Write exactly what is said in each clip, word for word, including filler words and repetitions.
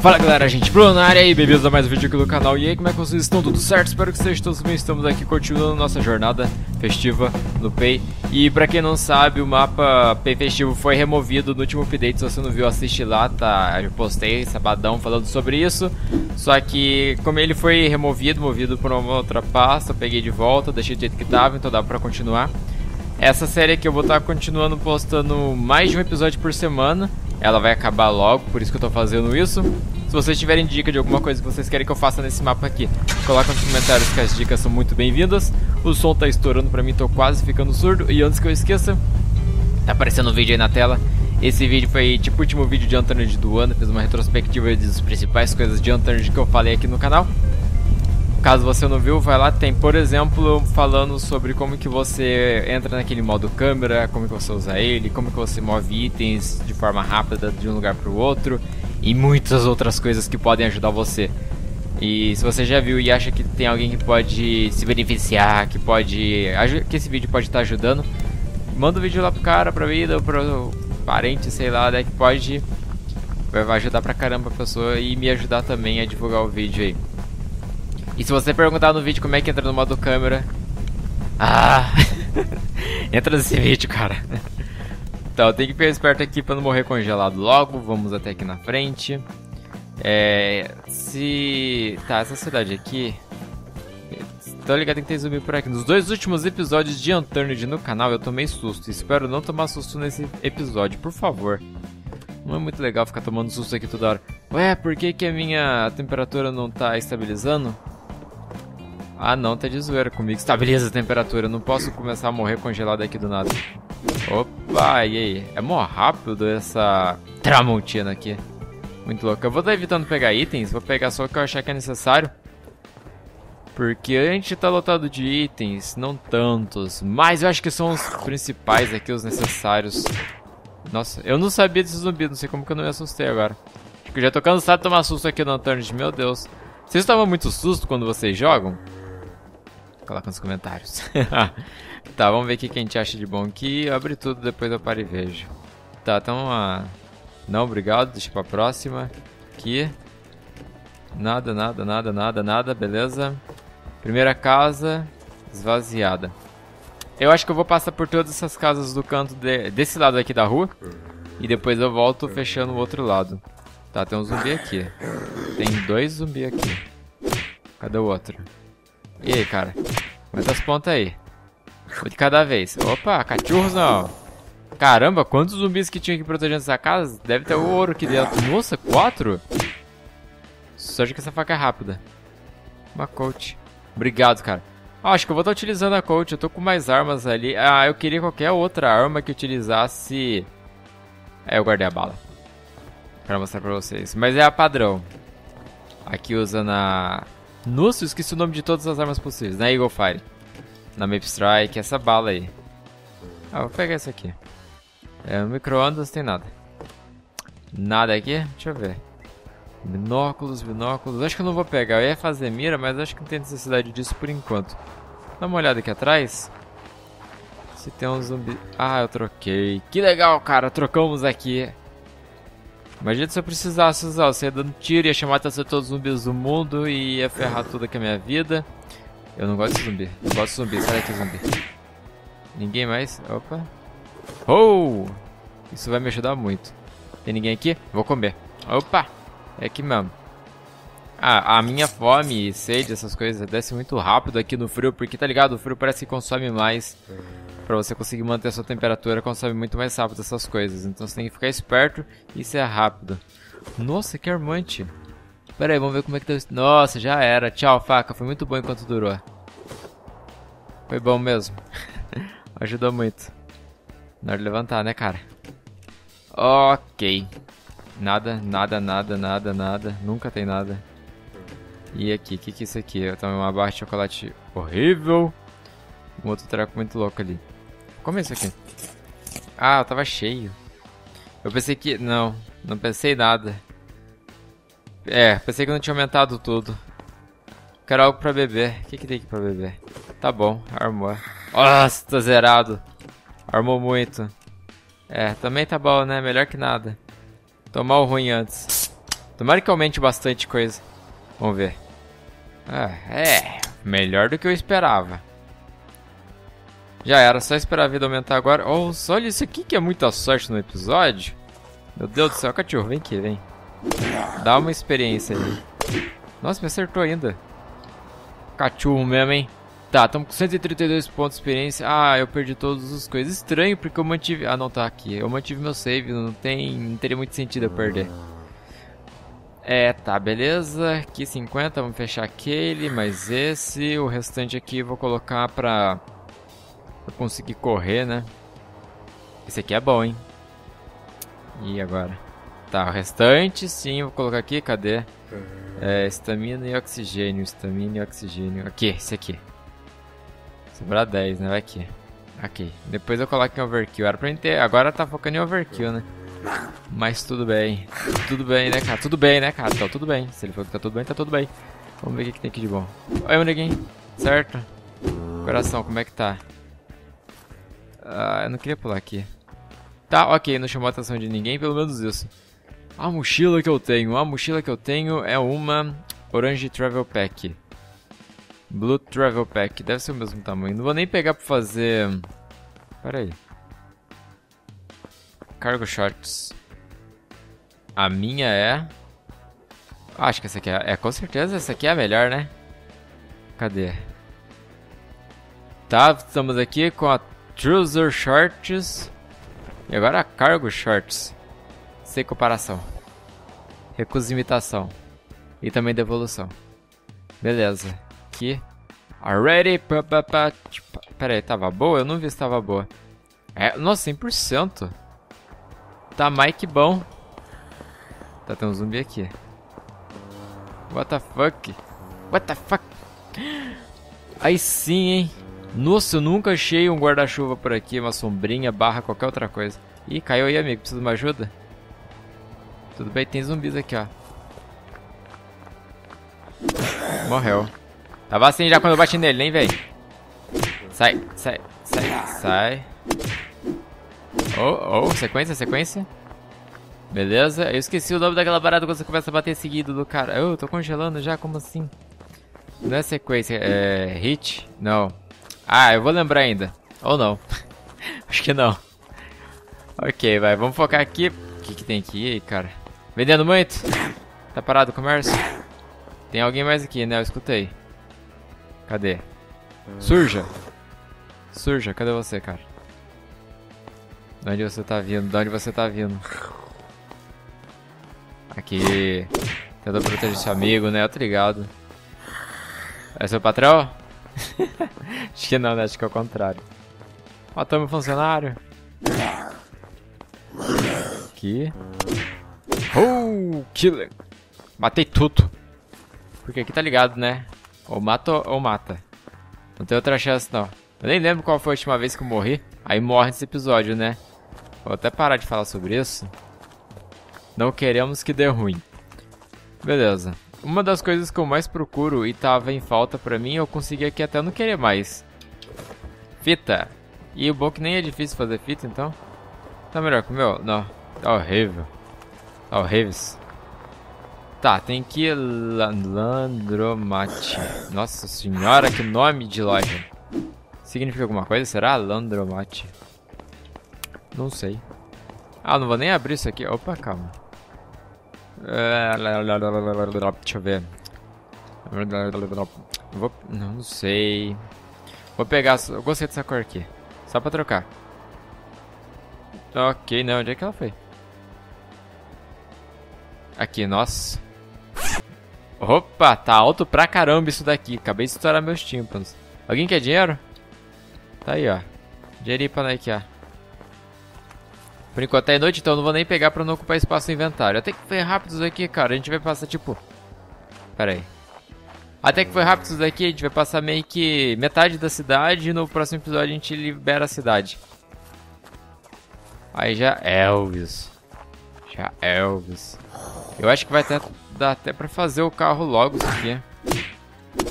Fala galera, gente, Bruno na área aí, bem-vindos a mais um vídeo aqui do canal. E aí, como é que vocês estão? Tudo certo? Espero que vocês todos bem. Estamos aqui continuando nossa jornada festiva no P E I. E pra quem não sabe, o mapa P E I festivo foi removido no último update. Se você não viu, assiste lá, tá? Eu postei sabadão falando sobre isso. Só que como ele foi removido, movido por uma outra pasta, eu peguei de volta, deixei do jeito que tava, então dá pra continuar. Essa série aqui eu vou estar continuando postando mais de um episódio por semana. Ela vai acabar logo, por isso que eu tô fazendo isso. Se vocês tiverem dica de alguma coisa que vocês querem que eu faça nesse mapa aqui, coloca nos comentários que as dicas são muito bem-vindas. O som tá estourando pra mim, tô quase ficando surdo. E antes que eu esqueça, tá aparecendo um vídeo aí na tela. Esse vídeo foi tipo o último vídeo de Unturned do ano. Fiz uma retrospectiva das principais coisas de Unturned que eu falei aqui no canal. Caso você não viu, vai lá, tem, por exemplo, falando sobre como que você entra naquele modo câmera, como que você usa ele, como que você move itens de forma rápida de um lugar para o outro e muitas outras coisas que podem ajudar você. E se você já viu e acha que tem alguém que pode se beneficiar, que pode que esse vídeo pode estar ajudando, manda o vídeo lá pro cara, pra vida, pro parente, sei lá, né, que pode vai ajudar pra caramba a pessoa e me ajudar também a divulgar o vídeo aí. E se você perguntar no vídeo como é que entra no modo câmera... Ah! Entra nesse vídeo, cara. Então, eu tenho que ficar esperto aqui pra não morrer congelado logo. Vamos até aqui na frente. É... Se... Tá, essa cidade aqui... Tô ligado que tem zumbi por aqui. Nos dois últimos episódios de Unturned no canal, eu tomei susto. Espero não tomar susto nesse episódio, por favor. Não é muito legal ficar tomando susto aqui toda hora. Ué, por que que a minha temperatura não tá estabilizando? Ah não, tá de zoeira comigo. Estabiliza a temperatura, não posso começar a morrer congelado aqui do nada. Opa, e aí? É mó rápido essa tramontina aqui. Muito louco. Eu vou estar evitando pegar itens, vou pegar só o que eu achar que é necessário. Porque a gente tá lotado de itens, não tantos. Mas eu acho que são os principais aqui, os necessários. Nossa, eu não sabia desse zumbi, não sei como que eu não me assustei agora. Acho que eu já tô cansado de tomar susto aqui no Unturned, meu Deus. Vocês tomam muito susto quando vocês jogam? Coloca nos comentários. Tá, vamos ver o que a gente acha de bom aqui. Abre tudo, depois eu paro e vejo. Tá, então... Uh... Não, obrigado, deixa pra próxima. Aqui. Nada, nada, nada, nada, nada, beleza. Primeira casa esvaziada. Eu acho que eu vou passar por todas essas casas do canto de, desse lado aqui da rua. E depois eu volto fechando o outro lado. Tá, tem um zumbi aqui. Tem dois zumbi aqui. Cadê o outro? E aí, cara? Mete as pontas aí. Um de cada vez. Opa, cachorros não. Caramba, quantos zumbis que tinha aqui protegendo essa casa? Deve ter ouro aqui dentro. Nossa, quatro? Sorte que essa faca é rápida. Uma coach. Obrigado, cara. Ah, acho que eu vou estar utilizando a Colt, eu tô com mais armas ali. Ah, eu queria qualquer outra arma que utilizasse... É, eu guardei a bala pra mostrar pra vocês, mas é a padrão. Aqui usa na... Nossa, eu esqueci o nome de todas as armas possíveis. Na Eagle Fire, na Map Strike, essa bala aí. Ah, vou pegar isso aqui. É, no micro-ondas tem nada. Nada aqui? Deixa eu ver. Binóculos, binóculos, acho que eu não vou pegar. Eu ia fazer mira, mas acho que não tem necessidade disso por enquanto. Dá uma olhada aqui atrás. Se tem um zumbi... Ah, eu troquei. Que legal, cara, trocamos aqui. Imagina se eu precisasse usar, você ia dando tiro, ia chamar a atenção de todos os zumbis do mundo e ia ferrar tudo com a minha vida. Eu não gosto de zumbi, não gosto de zumbi, sai daqui zumbi. Ninguém mais, opa. Oh, isso vai me ajudar muito. Tem ninguém aqui? Vou comer. Opa. É que mesmo. Ah, a minha fome e sede, essas coisas, desce muito rápido aqui no frio, porque tá ligado? O frio parece que consome mais. Pra você conseguir manter a sua temperatura, consome muito mais rápido essas coisas. Então você tem que ficar esperto e ser rápido. Nossa, que armante. Pera aí, vamos ver como é que deu. Nossa, já era. Tchau, faca. Foi muito bom enquanto durou. Foi bom mesmo. Ajudou muito. Na hora de levantar, né, cara? Ok. Nada, nada, nada, nada, nada. Nunca tem nada. E aqui, o que, que é isso aqui? Eu tomei uma barra de chocolate horrível. Um outro treco muito louco ali. Como é isso aqui? Ah, eu tava cheio. Eu pensei que... Não, não pensei nada. É, pensei que não tinha aumentado tudo. Quero algo pra beber. O que, que tem aqui pra beber? Tá bom, armou. Nossa, tá zerado. Armou muito. É, também tá bom, né? Melhor que nada. Tomar o ruim antes. Tomara que aumente bastante coisa. Vamos ver. Ah, é, melhor do que eu esperava. Já era, só esperar a vida aumentar agora. Oh, olha isso aqui que é muita sorte no episódio. Meu Deus do céu, cachorro, vem aqui, vem. Dá uma experiência aí. Nossa, me acertou ainda. Cachorro mesmo, hein? Tá, estamos com cento e trinta e dois pontos de experiência. Ah, eu perdi todas as coisas. Estranho, porque eu mantive... Ah, não, tá aqui. Eu mantive meu save, não tem... Não teria muito sentido eu perder. É, tá, beleza. Aqui cinquenta, vamos fechar aquele, mais esse. O restante aqui eu vou colocar pra... Pra conseguir correr, né? Esse aqui é bom, hein? E agora? Tá, o restante, sim, vou colocar aqui. Cadê? É, estamina e oxigênio. Estamina e oxigênio. Aqui, esse aqui. Sobrar dez, né? Vai aqui. Aqui. Depois eu coloco em overkill. Era pra mim ter... Agora tá focando em overkill, né? Mas tudo bem. Tudo bem, né, cara? Tudo bem, né, cara? Então, tudo bem. Se ele falou que tá tudo bem, tá tudo bem. Vamos ver o que tem aqui de bom. Oi, amiguinho. Certo? Coração, como é que tá? Ah, eu não queria pular aqui. Tá, ok. Não chamou a atenção de ninguém, pelo menos isso. A mochila que eu tenho. A mochila que eu tenho é uma Orange Travel Pack. Blue Travel Pack, deve ser o mesmo tamanho. Não vou nem pegar pra fazer... Pera aí. Cargo Shorts. A minha é... Acho que essa aqui é... é... Com certeza essa aqui é a melhor, né? Cadê? Tá, estamos aqui com a Trouser Shorts. E agora a Cargo Shorts. Sem comparação. Recusa imitação. E também devolução. Beleza. Aqui. Already. Pera aí, tava boa? Eu não vi se tava boa. É, nossa, cem por cento. Tá, Mike, bom. Tá, tem um zumbi aqui. What the fuck? What the fuck? Aí sim, hein? Nossa, eu nunca achei um guarda-chuva por aqui, uma sombrinha, barra, qualquer outra coisa. Ih, caiu aí, amigo. Precisa de uma ajuda? Tudo bem, tem zumbis aqui, ó. Morreu. Tava assim já quando eu bati nele, hein, velho? Sai, sai, sai, sai. Oh, oh, sequência, sequência. Beleza, eu esqueci o nome daquela barata quando você começa a bater seguido do cara. Eu tô congelando já, como assim? Não é sequência, é... hit? Não. Ah, eu vou lembrar ainda. Ou não. Acho que não. Ok, vai, vamos focar aqui. O que que tem aqui, aí, cara? Vendendo muito? Tá parado o comércio? Tem alguém mais aqui, né? Eu escutei. Cadê? Surja! Surja, cadê você, cara? De onde você tá vindo? De onde você tá vindo? Aqui. Tenta proteger seu amigo, né? Eu tô ligado. É seu patrão? Acho que não, né? Acho que é o contrário. Matamos o funcionário. Aqui. Oh, killer! Matei tudo. Porque aqui tá ligado, né? Ou mata ou mata. Não tem outra chance, não. Eu nem lembro qual foi a última vez que eu morri. Aí morre nesse episódio, né? Vou até parar de falar sobre isso. Não queremos que dê ruim. Beleza. Uma das coisas que eu mais procuro e tava em falta pra mim, eu consegui aqui até não querer mais. Fita. E o bom que nem é difícil fazer fita, então. Tá melhor que o meu? Não. Tá horrível. Tá horrível. Tá, tem que ir Landromate. Nossa senhora, que nome de loja. Significa alguma coisa? Será? Landromate. Não sei. Ah, não vou nem abrir isso aqui. Opa, calma. Deixa eu ver. Vou... Não sei. Vou pegar... Eu gostei dessa cor aqui. Só pra trocar. Ok, não. Onde é que ela foi? Aqui, nossa. Opa, tá alto pra caramba isso daqui. Acabei de estourar meus tímpanos. Alguém quer dinheiro? Tá aí, ó. Dinheirinho pra nós aqui, ó. Por enquanto é noite, então não vou nem pegar pra não ocupar espaço no inventário. Até que foi rápido isso daqui, cara. A gente vai passar, tipo... Pera aí. Até que foi rápido isso daqui. A gente vai passar meio que metade da cidade. E no próximo episódio a gente libera a cidade. Aí já... Elvis. Já Elvis. Eu acho que vai até, dar até pra fazer o carro logo isso aqui.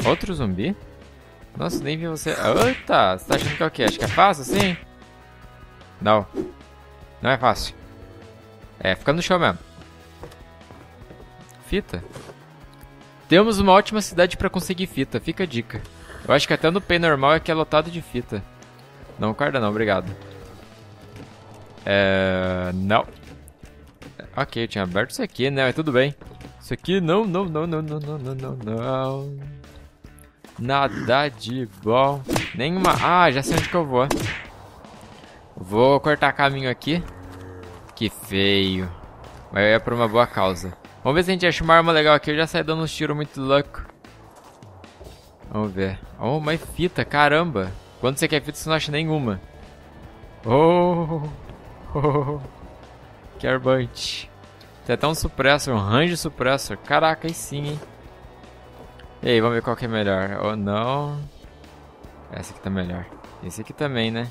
Outro zumbi? Nossa, nem vi você... Eita, você tá achando que é o quê? Acho que é fácil assim? Não. Não é fácil. É, fica no chão mesmo. Fita? Temos uma ótima cidade pra conseguir fita, fica a dica. Eu acho que até no P E I normal é que é lotado de fita. Não, carda não, obrigado. É... não. Ok, eu tinha aberto isso aqui, né? Mas tudo bem. Isso aqui não, não, não, não, não, não, não, não, não. Nada de bom. Nenhuma... ah, já sei onde que eu vou. Vou cortar caminho aqui. Que feio. Mas é por uma boa causa. Vamos ver se a gente acha uma arma legal aqui. Eu já saí dando uns tiros muito louco. Vamos ver. Oh, mas fita, caramba. Quando você quer fita, você não acha nenhuma. Oh, oh, oh. Que arbante. Tem até um supressor, um range supressor. Caraca, aí sim, hein. E aí, vamos ver qual que é melhor. Ou oh, não. Essa aqui tá melhor. Esse aqui também, né?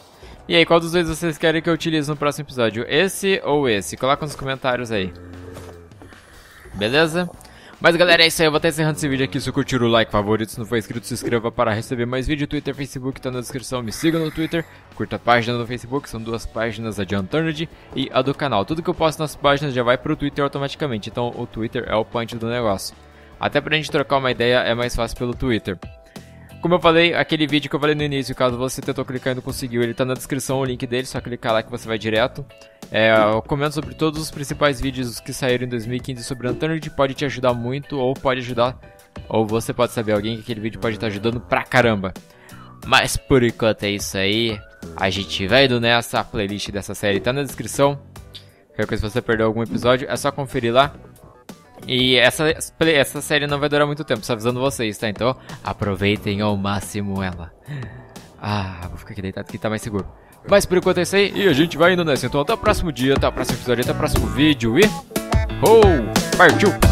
E aí, qual dos dois vocês querem que eu utilize no próximo episódio? Esse ou esse? Coloca nos comentários aí. Beleza? Mas galera, é isso aí, eu vou estar encerrando esse vídeo aqui. Se curtir o like, favorito, se não for inscrito, se inscreva para receber mais vídeo. Twitter, Facebook, tá na descrição, me siga no Twitter. Curta a página no Facebook, são duas páginas, a de Unturned e a do canal. Tudo que eu posto nas páginas já vai pro Twitter automaticamente, então o Twitter é o punch do negócio. Até pra gente trocar uma ideia é mais fácil pelo Twitter. Como eu falei, aquele vídeo que eu falei no início, caso você tentou clicar e não conseguiu, ele tá na descrição, o link dele, só clicar lá que você vai direto. É, eu comento sobre todos os principais vídeos que saíram em dois mil e quinze sobre Unturned, pode te ajudar muito, ou pode ajudar, ou você pode saber alguém que aquele vídeo pode estar ajudando pra caramba. Mas por enquanto é isso aí, a gente vai indo nessa, a playlist dessa série tá na descrição. Qualquer coisa, se você perdeu algum episódio, é só conferir lá. E essa, essa série não vai durar muito tempo, só avisando vocês, tá? Então aproveitem ao máximo ela. Ah, vou ficar aqui deitado que tá mais seguro. Mas por enquanto é isso aí, e a gente vai indo nessa. Então até o próximo dia, até o próximo episódio, até o próximo vídeo. E... oh, partiu!